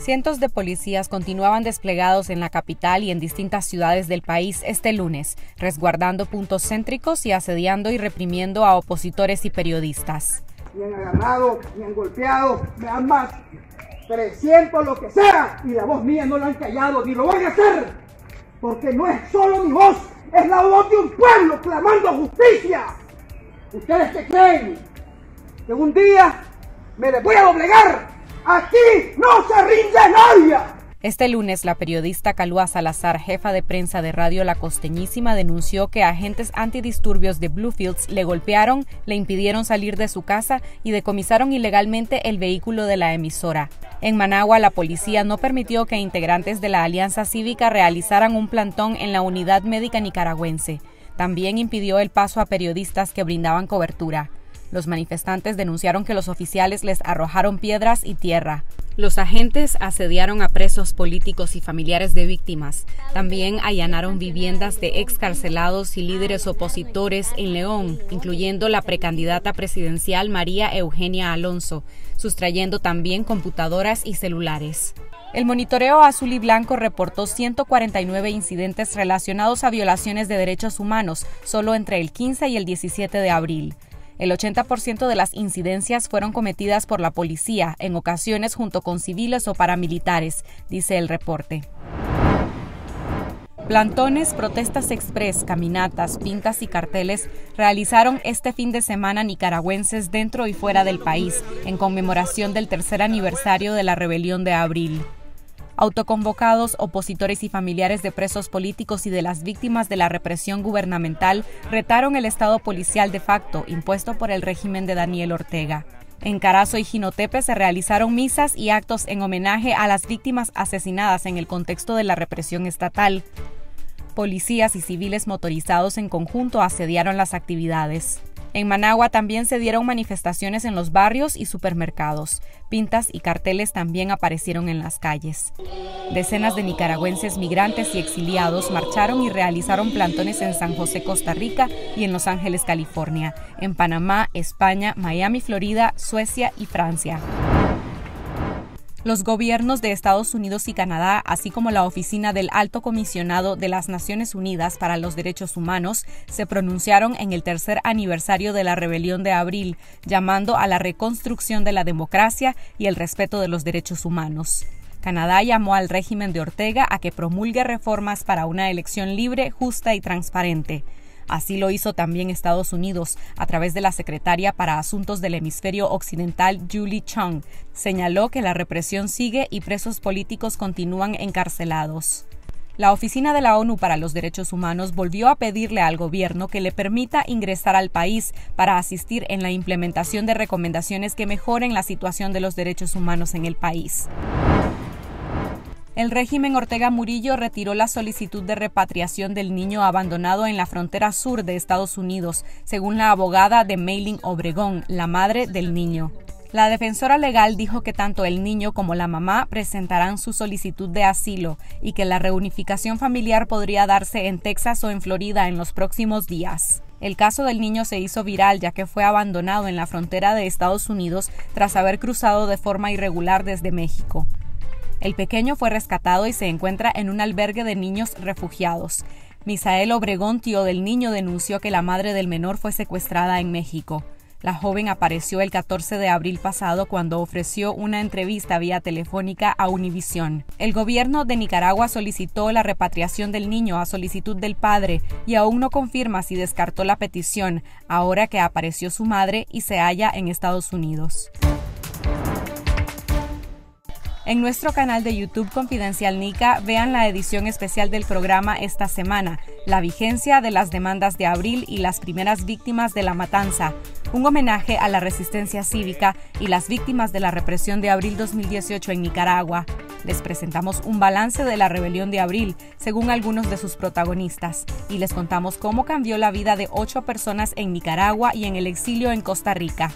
Cientos de policías continuaban desplegados en la capital y en distintas ciudades del país este lunes, resguardando puntos céntricos y asediando y reprimiendo a opositores y periodistas. Me han agarrado, me han golpeado, me han más 300 lo que sea, y la voz mía no la han callado ni lo van a hacer, porque no es solo mi voz, es la voz de un pueblo clamando justicia. ¿Ustedes qué creen? Que un día me les voy a doblegar. ¡Aquí no se rinde nadie! Este lunes, la periodista Calúa Salazar, jefa de prensa de Radio La Costeñísima, denunció que agentes antidisturbios de Bluefields le golpearon, le impidieron salir de su casa y decomisaron ilegalmente el vehículo de la emisora. En Managua, la policía no permitió que integrantes de la Alianza Cívica realizaran un plantón en la Unidad Médica Nicaragüense. También impidió el paso a periodistas que brindaban cobertura. Los manifestantes denunciaron que los oficiales les arrojaron piedras y tierra. Los agentes asediaron a presos políticos y familiares de víctimas. También allanaron viviendas de excarcelados y líderes opositores en León, incluyendo la precandidata presidencial María Eugenia Alonso, sustrayendo también computadoras y celulares. El monitoreo azul y blanco reportó 149 incidentes relacionados a violaciones de derechos humanos, solo entre el 15 y el 17 de abril. El 80% de las incidencias fueron cometidas por la policía, en ocasiones junto con civiles o paramilitares, dice el reporte. Plantones, protestas express, caminatas, pintas y carteles realizaron este fin de semana nicaragüenses dentro y fuera del país, en conmemoración del tercer aniversario de la Rebelión de Abril. Autoconvocados, opositores y familiares de presos políticos y de las víctimas de la represión gubernamental retaron el estado policial de facto impuesto por el régimen de Daniel Ortega. En Carazo y Jinotepe se realizaron misas y actos en homenaje a las víctimas asesinadas en el contexto de la represión estatal. Policías y civiles motorizados en conjunto asediaron las actividades. En Managua también se dieron manifestaciones en los barrios y supermercados. Pintas y carteles también aparecieron en las calles. Decenas de nicaragüenses migrantes y exiliados marcharon y realizaron plantones en San José, Costa Rica y en Los Ángeles, California, en Panamá, España, Miami, Florida, Suecia y Francia. Los gobiernos de Estados Unidos y Canadá, así como la Oficina del Alto Comisionado de las Naciones Unidas para los Derechos Humanos, se pronunciaron en el tercer aniversario de la Rebelión de Abril, llamando a la reconstrucción de la democracia y el respeto de los derechos humanos. Canadá llamó al régimen de Ortega a que promulgue reformas para una elección libre, justa y transparente. Así lo hizo también Estados Unidos, a través de la secretaria para Asuntos del Hemisferio Occidental, Julie Chung. Señaló que la represión sigue y presos políticos continúan encarcelados. La Oficina de la ONU para los Derechos Humanos volvió a pedirle al gobierno que le permita ingresar al país para asistir en la implementación de recomendaciones que mejoren la situación de los derechos humanos en el país. El régimen Ortega Murillo retiró la solicitud de repatriación del niño abandonado en la frontera sur de Estados Unidos, según la abogada de Mayling Obregón, la madre del niño. La defensora legal dijo que tanto el niño como la mamá presentarán su solicitud de asilo y que la reunificación familiar podría darse en Texas o en Florida en los próximos días. El caso del niño se hizo viral ya que fue abandonado en la frontera de Estados Unidos tras haber cruzado de forma irregular desde México. El pequeño fue rescatado y se encuentra en un albergue de niños refugiados. Misael Obregón, tío del niño, denunció que la madre del menor fue secuestrada en México. La joven apareció el 14 de abril pasado cuando ofreció una entrevista vía telefónica a Univisión. El gobierno de Nicaragua solicitó la repatriación del niño a solicitud del padre y aún no confirma si descartó la petición, ahora que apareció su madre y se halla en Estados Unidos. En nuestro canal de YouTube Confidencial Nica, vean la edición especial del programa esta semana, la vigencia de las demandas de abril y las primeras víctimas de la matanza, un homenaje a la resistencia cívica y las víctimas de la represión de abril 2018 en Nicaragua. Les presentamos un balance de la Rebelión de Abril, según algunos de sus protagonistas, y les contamos cómo cambió la vida de 8 personas en Nicaragua y en el exilio en Costa Rica.